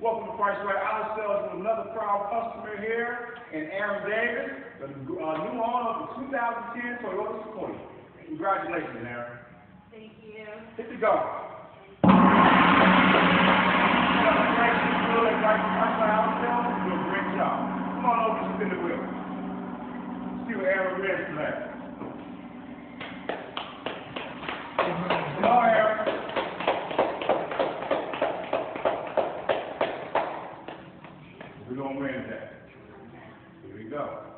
Welcome to Price Right Ourselves with another proud customer here in Aaron Davis, the new owner of the 2010 Toyota Sequoia. Congratulations, Aaron. Thank you. Hit the go. Congratulations, Bill, and Price Right Ourselves. You do a great job. Come on over and spin the wheel. See what Aaron reads tonight. Come on, Aaron. We're going to win that. Here we go.